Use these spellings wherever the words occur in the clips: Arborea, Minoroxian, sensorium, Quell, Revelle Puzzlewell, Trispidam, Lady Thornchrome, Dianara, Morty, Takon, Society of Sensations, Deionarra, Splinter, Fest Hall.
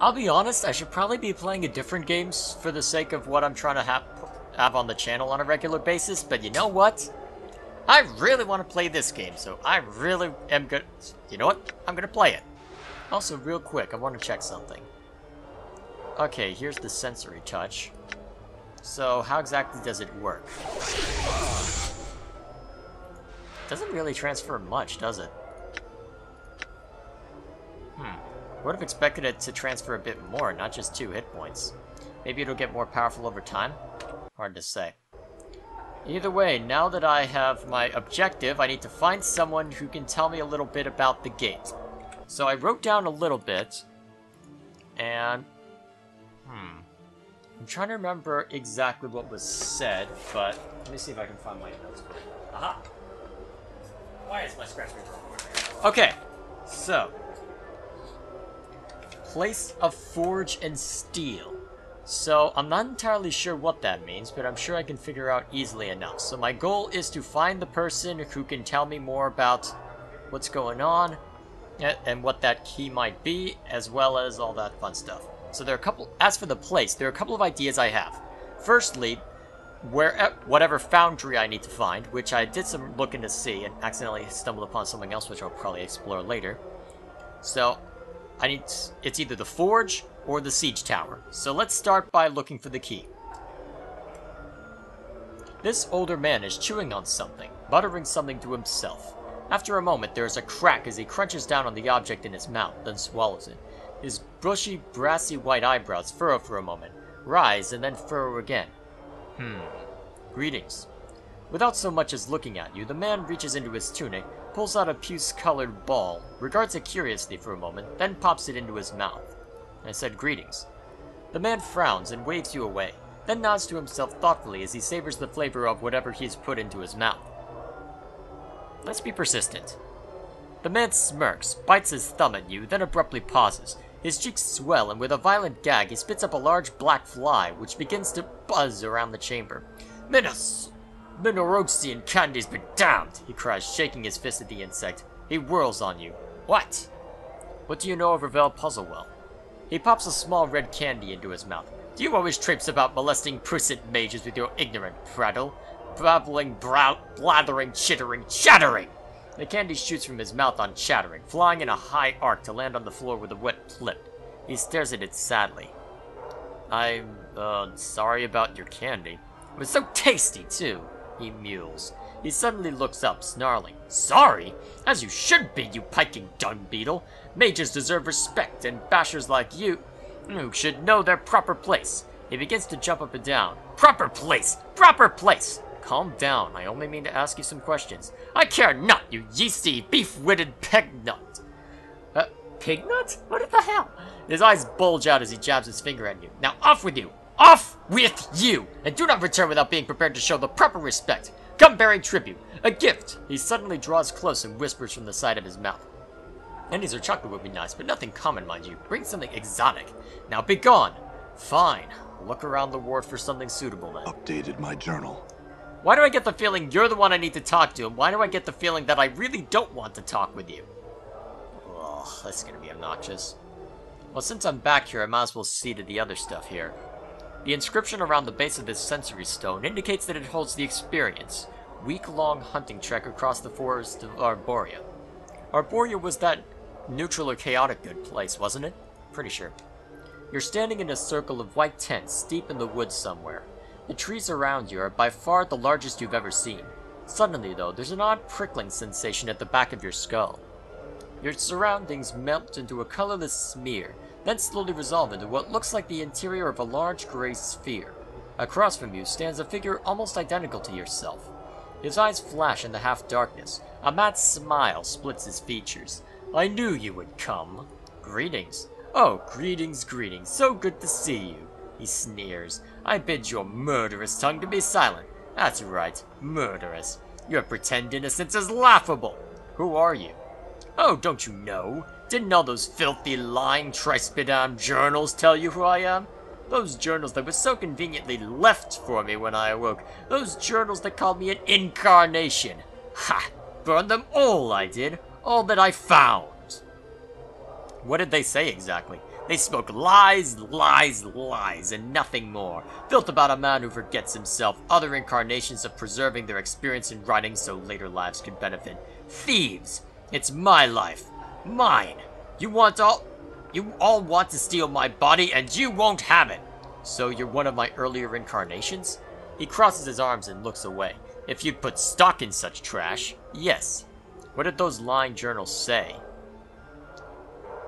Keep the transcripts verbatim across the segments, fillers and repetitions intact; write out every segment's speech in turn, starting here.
I'll be honest, I should probably be playing a different game for the sake of what I'm trying to have, have on the channel on a regular basis, but you know what? I really want to play this game, so I really am good. You know what? I'm going to play it. Also, real quick, I want to check something. Okay, here's the sensory touch. So, how exactly does it work? Doesn't really transfer much, does it? Hmm. Would have expected it to transfer a bit more, not just two hit points. Maybe it'll get more powerful over time? Hard to say. Either way, now that I have my objective, I need to find someone who can tell me a little bit about the gate. So I wrote down a little bit, and... Hmm. I'm trying to remember exactly what was said, but... Let me see if I can find my notes. Aha! Why is my scratch paper? Okay, so... Place of forge and steel. So, I'm not entirely sure what that means, but I'm sure I can figure out easily enough. So my goal is to find the person who can tell me more about what's going on and what that key might be, as well as all that fun stuff. So there are a couple, as for the place, there are a couple of ideas I have. Firstly, where, whatever foundry I need to find, which I did some looking to see and accidentally stumbled upon something else, which I'll probably explore later. So, I need, it's either the forge or the siege tower. So let's start by looking for the key. This older man is chewing on something, muttering something to himself. After a moment, there is a crack as he crunches down on the object in his mouth, then swallows it. His bushy, brassy white eyebrows furrow for a moment, rise, and then furrow again. Hmm. Greetings. Without so much as looking at you, the man reaches into his tunic, pulls out a puce-colored ball, regards it curiously for a moment, then pops it into his mouth. I said, "Greetings." The man frowns and waves you away, then nods to himself thoughtfully as he savors the flavor of whatever he's put into his mouth. Let's be persistent. The man smirks, bites his thumb at you, then abruptly pauses. His cheeks swell, and with a violent gag, he spits up a large black fly, which begins to buzz around the chamber. Minas! Minoroxian candy's been damned, he cries, shaking his fist at the insect. He whirls on you. What? What do you know of Revelle Puzzlewell? He pops a small red candy into his mouth. Do you always traipse about molesting prissant mages with your ignorant prattle? Babbling, brow, blathering, chittering, chattering! The candy shoots from his mouth on chattering, flying in a high arc to land on the floor with a wet flip. He stares at it sadly. I'm, uh, sorry about your candy. It was so tasty, too, he mewls. He suddenly looks up, snarling. Sorry? As you should be, you piking dung beetle. Mages deserve respect, and bashers like you should know their proper place. He begins to jump up and down. Proper place! Proper place! Calm down, I only mean to ask you some questions. I care not, you yeasty, beef-witted pignut. Uh, pignut? What the hell? His eyes bulge out as he jabs his finger at you. Now off with you! Off with you! And do not return without being prepared to show the proper respect. Come bearing tribute. A gift! He suddenly draws close and whispers from the side of his mouth. Candies or chocolate would be nice, but nothing common, mind you. Bring something exotic. Now be gone. Fine. Look around the ward for something suitable then. Updated my journal. Why do I get the feeling you're the one I need to talk to, and why do I get the feeling that I really don't want to talk with you? Oh, that's gonna be obnoxious. Well, since I'm back here, I might as well see to the other stuff here. The inscription around the base of this sensory stone indicates that it holds the experience. Week-long hunting trek across the forest of Arborea. Arborea was that neutral or chaotic good place, wasn't it? Pretty sure. You're standing in a circle of white tents deep in the woods somewhere. The trees around you are by far the largest you've ever seen. Suddenly, though, there's an odd prickling sensation at the back of your skull. Your surroundings melt into a colorless smear, then slowly resolve into what looks like the interior of a large gray sphere. Across from you stands a figure almost identical to yourself. His eyes flash in the half-darkness. A mad smile splits his features. I knew you would come. Greetings. Oh, greetings, greetings. So good to see you. He sneers. I bid your murderous tongue to be silent. That's right, murderous. Your pretend innocence is laughable. Who are you? Oh, don't you know? Didn't all those filthy, lying, trispidam journals tell you who I am? Those journals that were so conveniently left for me when I awoke. Those journals that called me an incarnation. Ha! Burned them all, I did. All that I found. What did they say exactly? They spoke lies, lies, lies, and nothing more, built about a man who forgets himself, other incarnations of preserving their experience in writing so later lives could benefit. Thieves! It's my life. Mine! You want all- you all want to steal my body, and you won't have it! So you're one of my earlier incarnations? He crosses his arms and looks away. If you'd put stock in such trash, yes. What did those lying journals say?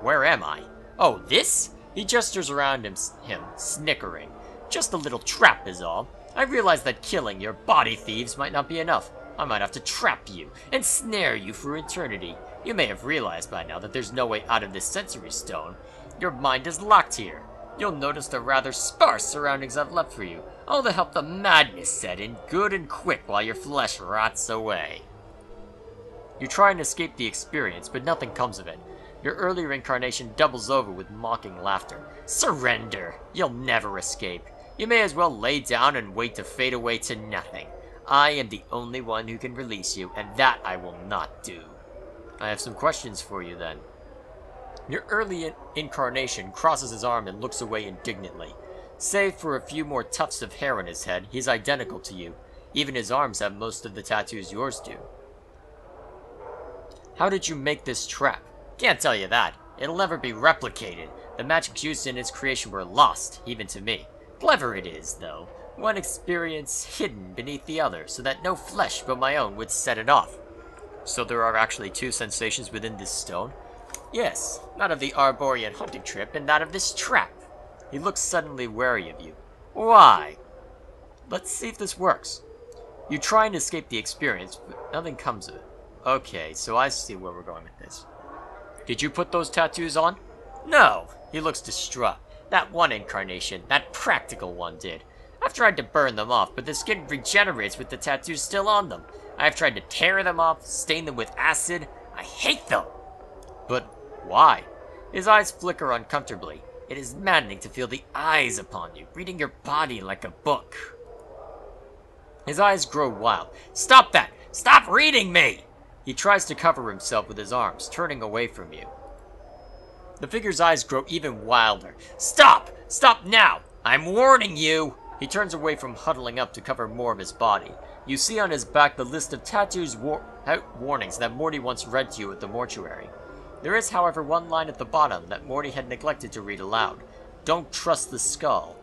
Where am I? Oh, this? He gestures around him, him, snickering. Just a little trap is all. I realize that killing your body thieves might not be enough. I might have to trap you, and snare you for eternity. You may have realized by now that there's no way out of this sensory stone. Your mind is locked here. You'll notice the rather sparse surroundings I've left for you. All to help the madness set in good and quick while your flesh rots away. You try and escape the experience, but nothing comes of it. Your earlier incarnation doubles over with mocking laughter. Surrender! You'll never escape. You may as well lay down and wait to fade away to nothing. I am the only one who can release you, and that I will not do. I have some questions for you, then. Your early in incarnation crosses his arm and looks away indignantly. Save for a few more tufts of hair on his head, he's identical to you. Even his arms have most of the tattoos yours do. How did you make this trap? Can't tell you that. It'll never be replicated. The magic used in its creation were lost, even to me. Clever it is, though. One experience hidden beneath the other, so that no flesh but my own would set it off. So there are actually two sensations within this stone? Yes, that of the Arborean hunting trip and that of this trap. He looks suddenly wary of you. Why? Let's see if this works. You try and escape the experience, but nothing comes of it. Okay, so I see where we're going with this. Did you put those tattoos on? No. He looks distraught. That one incarnation, that practical one did. I've tried to burn them off, but the skin regenerates with the tattoos still on them. I've tried to tear them off, stain them with acid. I hate them. But why? His eyes flicker uncomfortably. It is maddening to feel the eyes upon you, reading your body like a book. His eyes grow wild. Stop that! Stop reading me! He tries to cover himself with his arms, turning away from you. The figure's eyes grow even wilder. Stop! Stop now! I'm warning you! He turns away from huddling up to cover more of his body. You see on his back the list of tattoos war warnings that Morty once read to you at the mortuary. There is, however, one line at the bottom that Morty had neglected to read aloud. Don't trust the skull.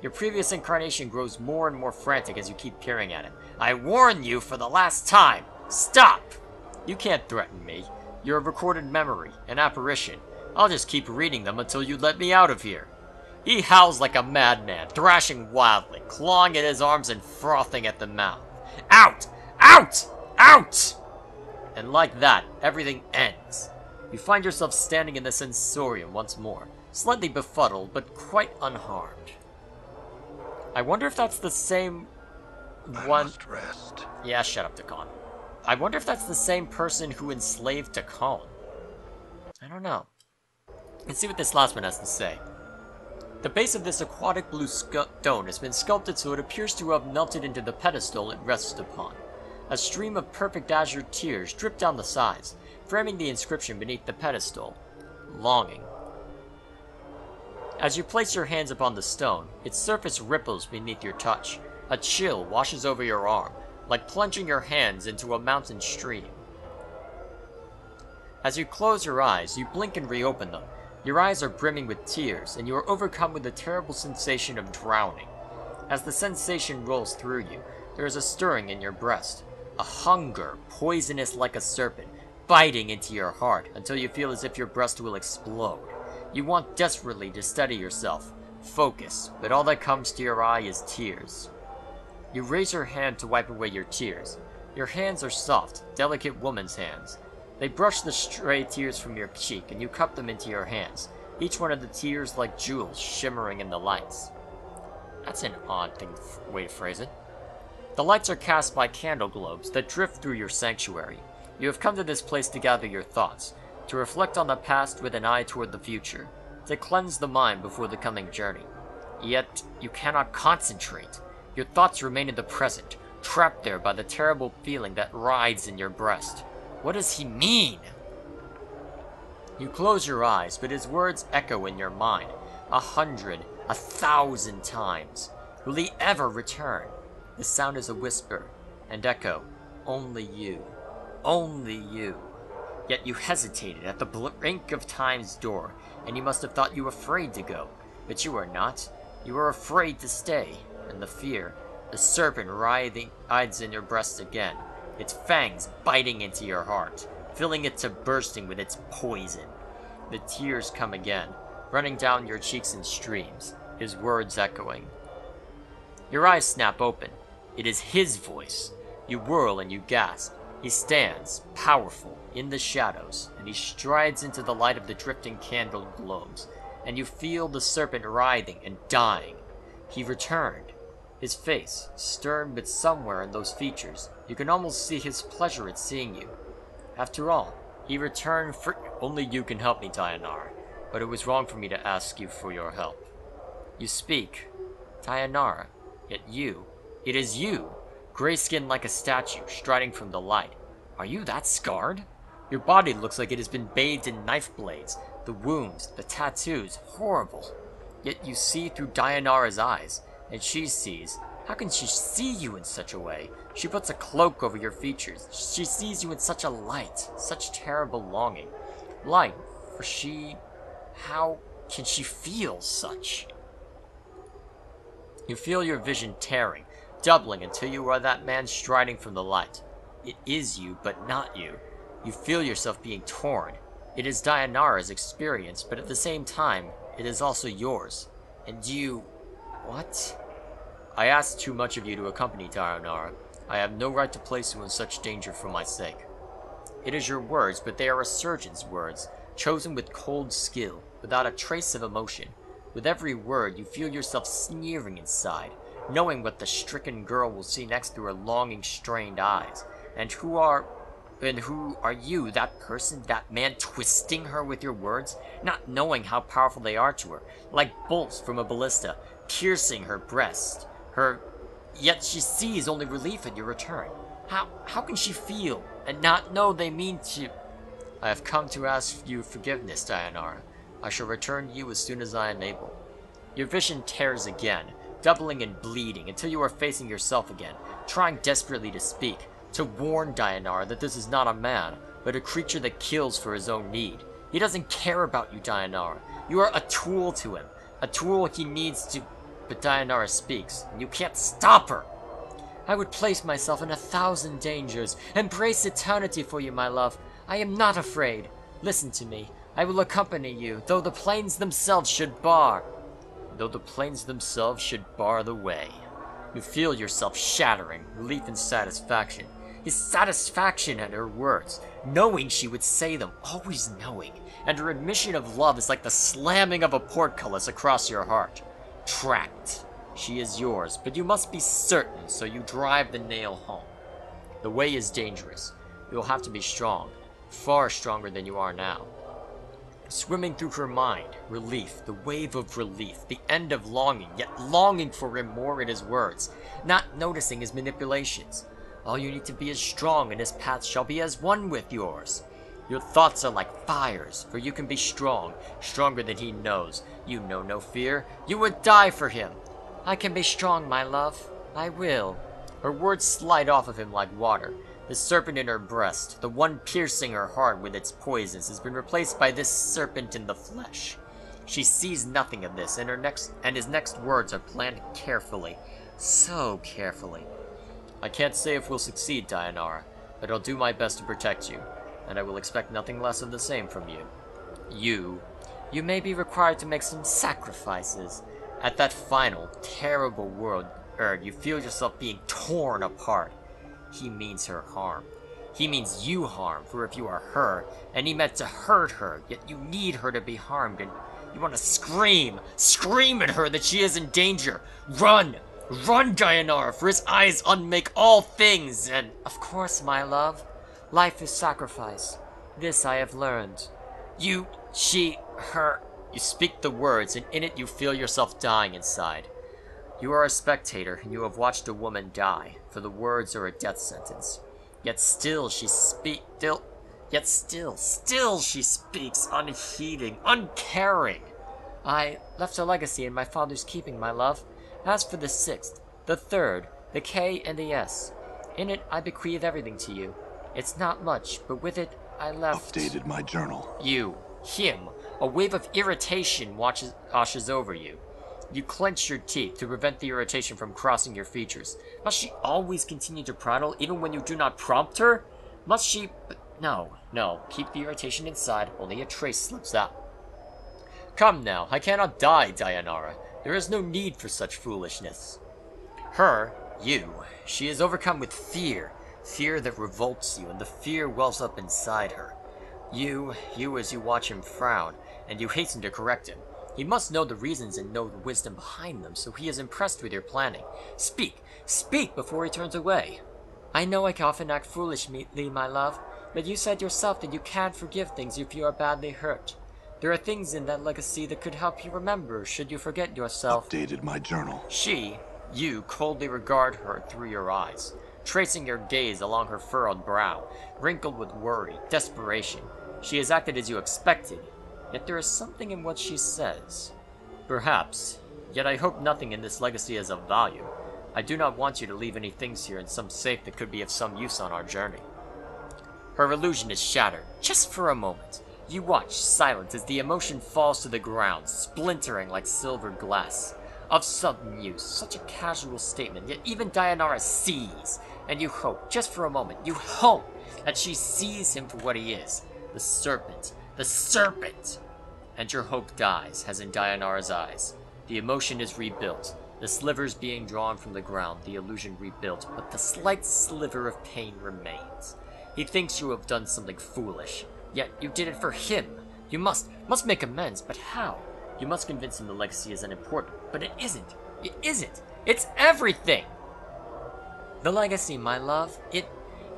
Your previous incarnation grows more and more frantic as you keep peering at it. I warn you for the last time! Stop! You can't threaten me. You're a recorded memory, an apparition. I'll just keep reading them until you let me out of here. He howls like a madman, thrashing wildly, clawing at his arms and frothing at the mouth. Out! Out! Out! And like that, everything ends. You find yourself standing in the sensorium once more, slightly befuddled, but quite unharmed. I wonder if that's the same one... I must rest. Yeah, shut up, Takon. I wonder if that's the same person who enslaved Takon. I don't know. Let's see what this last one has to say. The base of this aquatic blue stone has been sculpted so it appears to have melted into the pedestal it rests upon. A stream of perfect azure tears drip down the sides, framing the inscription beneath the pedestal. Longing. As you place your hands upon the stone, its surface ripples beneath your touch. A chill washes over your arm, like plunging your hands into a mountain stream. As you close your eyes, you blink and reopen them. Your eyes are brimming with tears, and you are overcome with the terrible sensation of drowning. As the sensation rolls through you, there is a stirring in your breast, a hunger poisonous like a serpent, biting into your heart until you feel as if your breast will explode. You want desperately to steady yourself, focus, but all that comes to your eye is tears. You raise your hand to wipe away your tears. Your hands are soft, delicate woman's hands. They brush the stray tears from your cheek, and you cup them into your hands, each one of the tears like jewels shimmering in the lights. That's an odd thing way to phrase it. The lights are cast by candle globes that drift through your sanctuary. You have come to this place to gather your thoughts, to reflect on the past with an eye toward the future, to cleanse the mind before the coming journey. Yet, you cannot concentrate. Your thoughts remain in the present, trapped there by the terrible feeling that rides in your breast. What does he mean? You close your eyes, but his words echo in your mind, a hundred, a thousand times. Will he ever return? The sound is a whisper, and echo, only you, only you. Yet you hesitated at the blink of time's door, and you must have thought you were afraid to go, but you are not. You are afraid to stay, and the fear, the serpent writhing, hides in your breast again, its fangs biting into your heart, filling it to bursting with its poison. The tears come again, running down your cheeks in streams, his words echoing. Your eyes snap open. It is his voice. You whirl and you gasp. He stands, powerful, in the shadows, and he strides into the light of the drifting candle globes, and you feel the serpent writhing and dying. He returned, his face stern, but somewhere in those features, you can almost see his pleasure at seeing you. After all, he returned for— Only you can help me, Dianara, but it was wrong for me to ask you for your help. You speak, Dianara, yet you, it is you, gray-skinned like a statue, striding from the light. Are you that scarred? Your body looks like it has been bathed in knife blades, the wounds, the tattoos, horrible. Yet you see through Dianara's eyes, and she sees. How can she see you in such a way? She puts a cloak over your features. She sees you in such a light, such terrible longing. Light, for she... How can she feel such? You feel your vision tearing, doubling until you are that man striding from the light. It is you, but not you. You feel yourself being torn. It is Dianara's experience, but at the same time, it is also yours. And you... What? I asked too much of you to accompany Dianara. I have no right to place you in such danger for my sake. It is your words, but they are a surgeon's words, chosen with cold skill, without a trace of emotion. With every word, you feel yourself sneering inside, knowing what the stricken girl will see next through her longing, strained eyes. And who are... And who are you, that person, that man, twisting her with your words, not knowing how powerful they are to her, like bolts from a ballista, piercing her breast, her... Yet she sees only relief at your return. How... how can she feel and not know they mean to... I have come to ask you forgiveness, Dianara. I shall return to you as soon as I am able. Your vision tears again, doubling and bleeding until you are facing yourself again, trying desperately to speak, to warn Dianara that this is not a man, but a creature that kills for his own need. He doesn't care about you, Dianara. You are a tool to him, a tool he needs to... But Dianara speaks, and you can't stop her! I would place myself in a thousand dangers, embrace eternity for you, my love. I am not afraid. Listen to me. I will accompany you, though the plains themselves should bar... Though the plains themselves should bar the way. You feel yourself shattering, relief and satisfaction. His satisfaction at her words, knowing she would say them, always knowing, and her admission of love is like the slamming of a portcullis across your heart. Trapped. She is yours, but you must be certain, so you drive the nail home. The way is dangerous. You will have to be strong, far stronger than you are now. Swimming through her mind, relief, the wave of relief, the end of longing, yet longing for him more in his words, not noticing his manipulations. All you need to be is strong, and his path shall be as one with yours. Your thoughts are like fires, for you can be strong, stronger than he knows. You know no fear. You would die for him. I can be strong, my love. I will. Her words slide off of him like water. The serpent in her breast, the one piercing her heart with its poisons, has been replaced by this serpent in the flesh. She sees nothing of this, and her next and his next words are planned carefully. So carefully. I can't say if we'll succeed, Dianara, but I'll do my best to protect you, and I will expect nothing less of the same from you. You. You may be required to make some sacrifices. At that final, terrible word, er, you feel yourself being torn apart. He means her harm. He means you harm, for if you are her, and he meant to hurt her, yet you need her to be harmed, and you want to scream, scream at her that she is in danger. Run! Run, Dianara, for his eyes unmake all things, and... Of course, my love. Life is sacrifice. This I have learned. You, she, her... You speak the words, and in it you feel yourself dying inside. You are a spectator, and you have watched a woman die, for the words are a death sentence. Yet still she speak... Still... Yet still, still she speaks, unheeding, uncaring. I left a legacy in my father's keeping, my love. As for the sixth, the third, the K and the S, in it I bequeath everything to you. It's not much, but with it I left... Updated my journal. You, him, a wave of irritation watches, washes over you. You clench your teeth to prevent the irritation from crossing your features. Must she always continue to prattle, even when you do not prompt her? Must she... No, no, keep the irritation inside, only a trace slips out. Come now, I cannot die, Deionarra. There is no need for such foolishness. Her, you, she is overcome with fear, fear that revolts you, and the fear wells up inside her. You, you as you watch him frown, and you hasten to correct him. He must know the reasons and know the wisdom behind them, so he is impressed with your planning. Speak, speak before he turns away. I know I often act foolishly, my love, but you said yourself that you can't forgive things if you are badly hurt. There are things in that legacy that could help you remember should you forget yourself. Updated my journal. She, you coldly regard her through your eyes, tracing your gaze along her furrowed brow, wrinkled with worry, desperation. She has acted as you expected. Yet there is something in what she says. Perhaps. Yet I hope nothing in this legacy is of value. I do not want you to leave any things here in some safe that could be of some use on our journey. Her illusion is shattered, just for a moment. You watch, silent, as the emotion falls to the ground, splintering like silver glass. Of sudden use, such a casual statement, yet even Deionarra sees. And you hope, just for a moment, you hope that she sees him for what he is. The serpent. The serpent! And your hope dies, as in Deionarra's eyes. The emotion is rebuilt, the slivers being drawn from the ground, the illusion rebuilt, but the slight sliver of pain remains. He thinks you have done something foolish, yet you did it for him. You must, must make amends, but how? You must convince him the legacy is unimportant, but it isn't. It isn't. It's everything! The legacy, my love, it,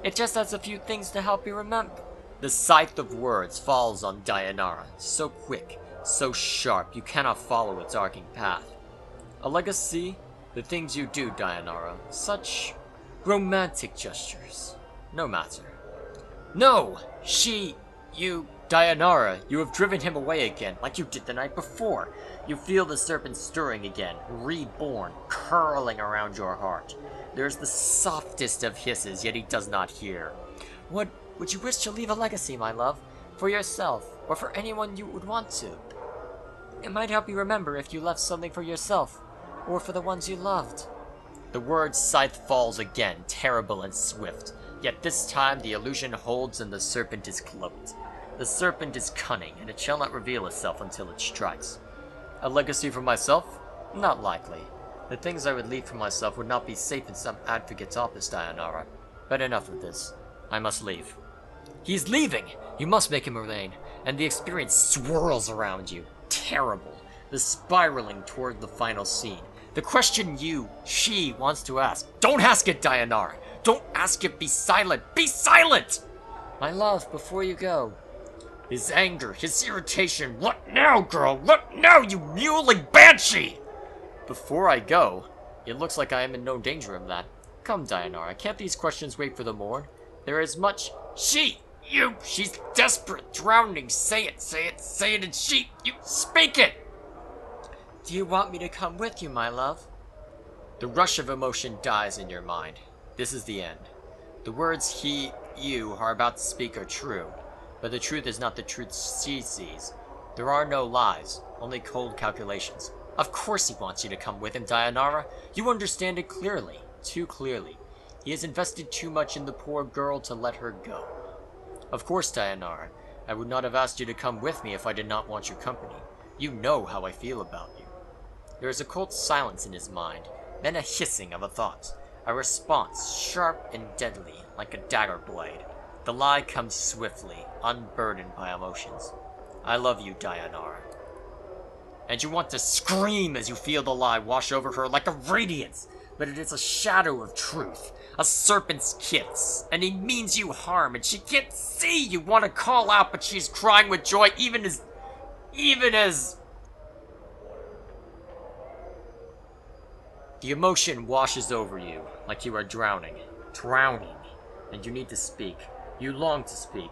it just has a few things to help you remember. The scythe of words falls on Deionarra, so quick, so sharp, you cannot follow its arcing path. A legacy, the things you do, Deionarra, such romantic gestures. No matter. No! She, you, Deionarra, you have driven him away again, like you did the night before. You feel the serpent stirring again, reborn, curling around your heart. There is the softest of hisses, yet he does not hear. What... Would you wish to leave a legacy, my love, for yourself, or for anyone you would want to? It might help you remember if you left something for yourself, or for the ones you loved. The word scythe falls again, terrible and swift, yet this time the illusion holds and the serpent is cloaked. The serpent is cunning, and it shall not reveal itself until it strikes. A legacy for myself? Not likely. The things I would leave for myself would not be safe in some advocate's office, Deionarra. But enough of this. I must leave. He's leaving! You must make him remain, and the experience swirls around you. Terrible. The spiraling toward the final scene. The question you, she, wants to ask. Don't ask it, Deionarra! Don't ask it! Be silent! Be silent! My love, before you go. His anger, his irritation. Look now, girl! Look now, you mewling banshee! Before I go, it looks like I am in no danger of that. Come, Deionarra, can't these questions wait for the morn? There is much... She! You! She's desperate, drowning. Say it, say it, say it, and she! You! Speak it! Do you want me to come with you, my love? The rush of emotion dies in your mind. This is the end. The words he, you are about to speak are true, but the truth is not the truth she sees. There are no lies, only cold calculations. Of course he wants you to come with him, Deionarra. You understand it clearly, too clearly. He has invested too much in the poor girl to let her go. Of course, Deionarra, I would not have asked you to come with me if I did not want your company. You know how I feel about you. There is a cold silence in his mind, then a hissing of a thought. A response, sharp and deadly, like a dagger blade. The lie comes swiftly, unburdened by emotions. I love you, Deionarra. And you want to scream as you feel the lie wash over her like a radiance, but it is a shadow of truth. A serpent's kiss, and he means you harm, and she can't see you want to call out, but she's crying with joy even as... even as... The emotion washes over you, like you are drowning. Drowning. And you need to speak. You long to speak.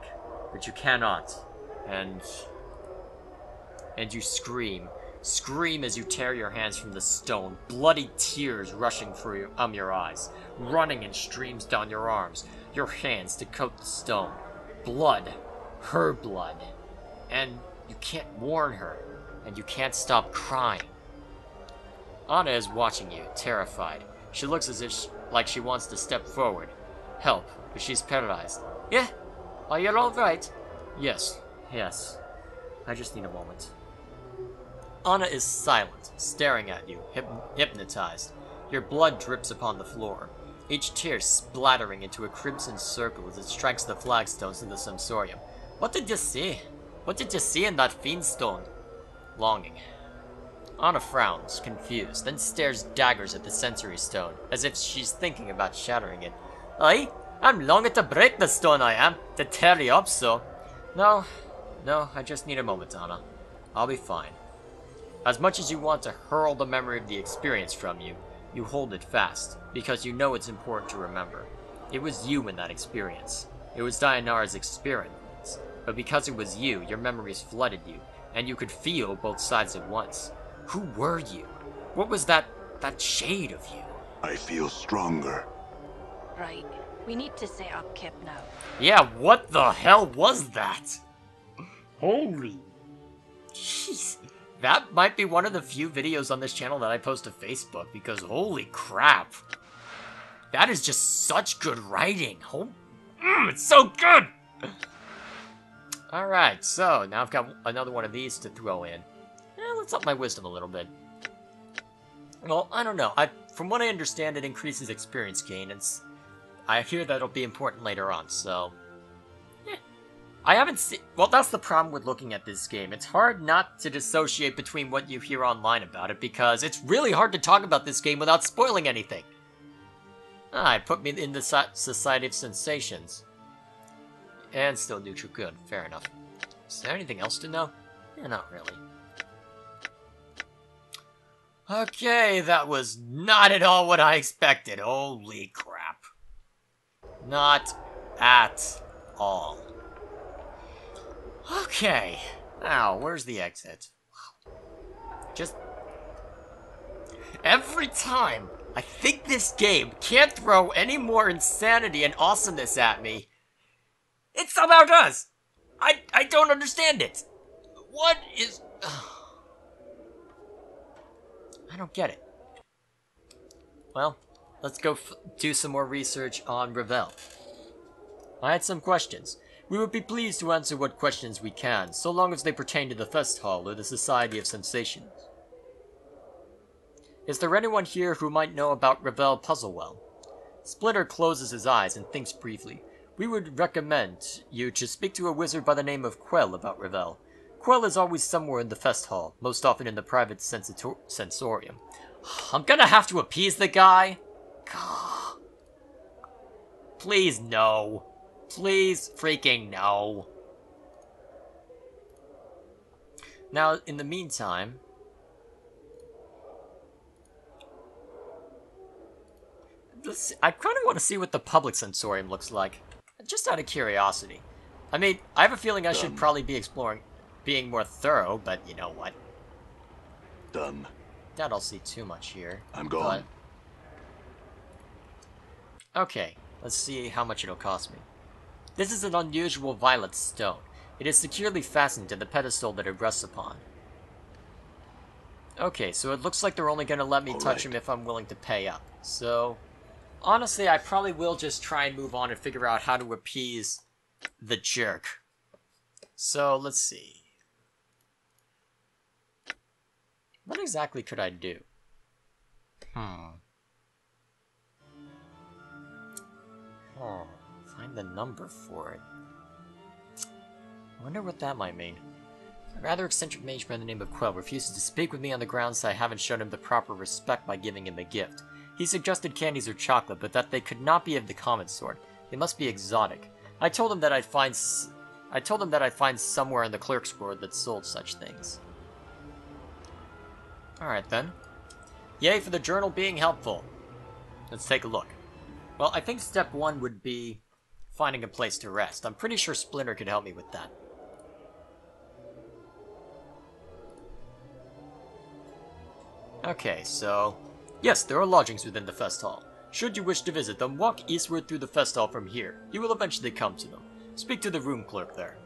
but you cannot, and and you scream. Scream as you tear your hands from the stone, bloody tears rushing through your, um, your eyes, running in streams down your arms, your hands to coat the stone. Blood, her blood, and you can't warn her, and you can't stop crying. Anna is watching you, terrified. She looks as if she, like she wants to step forward, help, but she's paralyzed. Yeah? Are you all right? Yes, yes. I just need a moment. Anna is silent, staring at you, hyp hypnotized. Your blood drips upon the floor, each tear splattering into a crimson circle as it strikes the flagstones in the sensorium. What did you see? What did you see in that fiend stone? Longing. Anna frowns, confused, then stares daggers at the sensory stone, as if she's thinking about shattering it. Aye? I'm longing to break the stone, I am, to tear you up so. No, no, I just need a moment, Anna. I'll be fine. As much as you want to hurl the memory of the experience from you, you hold it fast, because you know it's important to remember. It was you in that experience. It was Dianara's experience, but because it was you, your memories flooded you, and you could feel both sides at once. Who were you? What was that, that shade of you? I feel stronger. Right. We need to say upkeep now. Yeah, what the hell was that? Holy... Jeez. That might be one of the few videos on this channel that I post to Facebook, because holy crap. That is just such good writing. Oh, mm, it's so good! Alright, so now I've got another one of these to throw in. Eh, let's up my wisdom a little bit. Well, I don't know. I, from what I understand, it increases experience gain, and I hear that'll be important later on, so... I haven't seen... Well, that's the problem with looking at this game. It's hard not to dissociate between what you hear online about it, because it's really hard to talk about this game without spoiling anything. Ah, it put me in the so Society of Sensations. And still neutral. Good, fair enough. Is there anything else to know? Yeah, not really. Okay, that was not at all what I expected. Holy crap. Not at all. Okay, now, where's the exit? Just... Every time I think this game can't throw any more insanity and awesomeness at me, it somehow does! I, I don't understand it! What is... I don't get it. Well, let's go f do some more research on Revelle. I had some questions. We would be pleased to answer what questions we can, so long as they pertain to the Fest Hall or the Society of Sensations. Is there anyone here who might know about Revelle Puzzlewell? Splinter closes his eyes and thinks briefly. We would recommend you to speak to a wizard by the name of Quell about Revelle. Quell is always somewhere in the Fest Hall, most often in the private sensitor sensorium. I'm gonna have to appease the guy? God. Please, no. Please freaking no. Now, in the meantime... Let's see, I kind of want to see what the public sensorium looks like. Just out of curiosity. I mean, I have a feeling I Dumb. should probably be exploring... being more thorough, but you know what. Dumb. That I'll see too much here. I'm gone. But... Okay, let's see how much it'll cost me. This is an unusual violet stone. It is securely fastened to the pedestal that it rests upon. Okay, so it looks like they're only going to let me All touch right. him if I'm willing to pay up. So, honestly, I probably will just try and move on and figure out how to appease the jerk. So, let's see. What exactly could I do? Hmm. Hmm. Find the number for it. I wonder what that might mean. A rather eccentric mage by the name of Quell refuses to speak with me on the grounds that I haven't shown him the proper respect by giving him a gift. He suggested candies or chocolate, but that they could not be of the common sort. They must be exotic. I told him that I'd find s I told him that I'd find somewhere in the clerk's ward that sold such things. Alright then. Yay for the journal being helpful. Let's take a look. Well, I think step one would be finding a place to rest. I'm pretty sure Splinter could help me with that. Okay, so... yes, there are lodgings within the Fest Hall. Should you wish to visit them, walk eastward through the Fest Hall from here. You will eventually come to them. Speak to the room clerk there.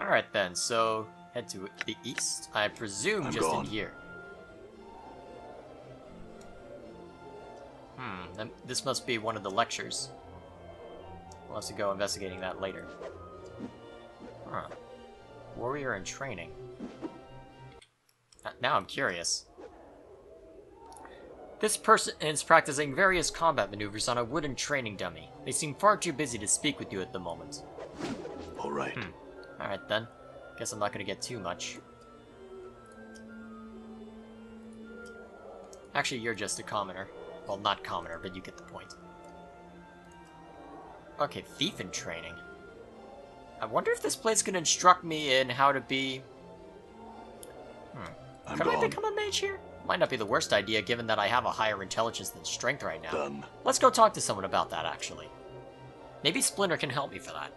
Alright then, so... head to the east. I presume I'm just gone. in here. Hmm, this must be one of the lectures. We'll have to go investigating that later. Huh. Warrior in training. Now I'm curious. This person is practicing various combat maneuvers on a wooden training dummy. They seem far too busy to speak with you at the moment. Alright. Hmm. Alright then. Guess I'm not going to get too much. Actually, you're just a commoner. Well, not commoner, but you get the point. Okay, thief in training. I wonder if this place can instruct me in how to be... Hmm. I'm Could gone. I become a mage here? Might not be the worst idea, given that I have a higher intelligence than strength right now. Done. Let's go talk to someone about that, actually. Maybe Splinter can help me for that.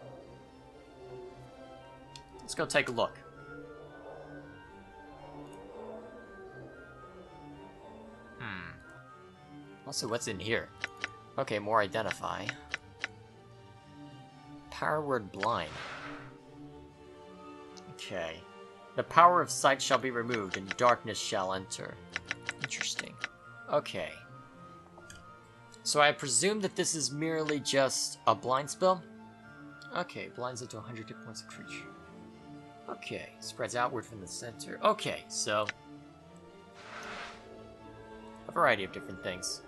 Let's go take a look. Hmm. Also, what's in here? Okay, more identify. Power word blind. Okay. The power of sight shall be removed, and darkness shall enter. Interesting. Okay. So I presume that this is merely just a blind spell? Okay, blinds up to one hundred hit points of creature. Okay, spreads outward from the center. Okay, so... a variety of different things.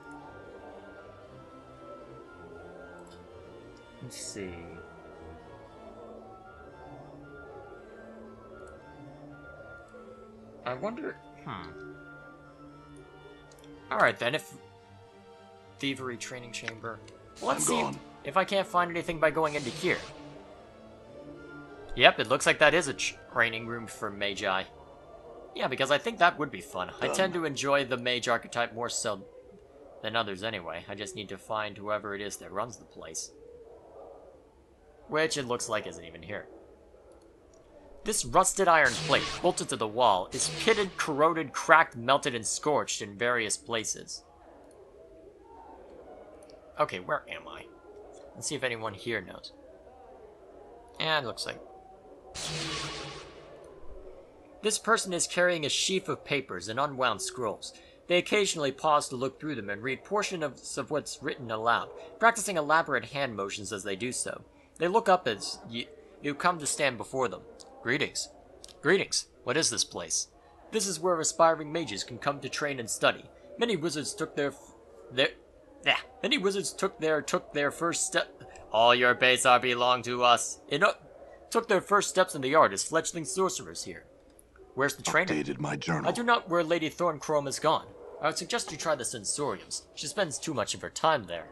Let's see... I wonder... Hmm. Alright then, if... Thievery Training Chamber... Let's see if I can't find anything by going into here. Yep, it looks like that is a training room for Magi. Yeah, because I think that would be fun. Done. I tend to enjoy the mage archetype more so than others anyway. I just need to find whoever it is that runs the place. Which it looks like isn't even here. This rusted iron plate, bolted to the wall, is pitted, corroded, cracked, melted, and scorched in various places. Okay, where am I? Let's see if anyone here knows. And looks like... This person is carrying a sheaf of papers and unwound scrolls. They occasionally pause to look through them and read portions of what's written aloud, practicing elaborate hand motions as they do so. They look up as you, you come to stand before them. Greetings. Greetings. What is this place? This is where aspiring mages can come to train and study. Many wizards took their... their yeah, many wizards took their took their first step... All your Bezar belong to us. It took their first steps in the art as fledgling sorcerers here. Where's the trainer? Updated my journal. I do not know where Lady Thornchrome has gone. I would suggest you try the Sensoriums. She spends too much of her time there.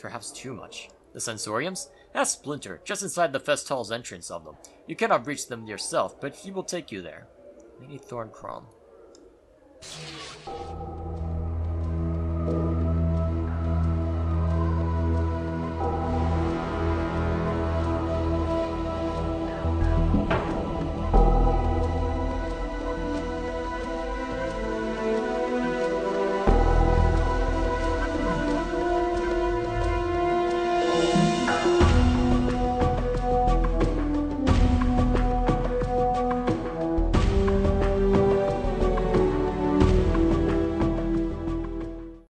Perhaps too much. The Sensoriums? Ask Splinter, just inside the Fest Hall's entrance of them. You cannot reach them yourself, but he will take you there. Lady Thornchrome.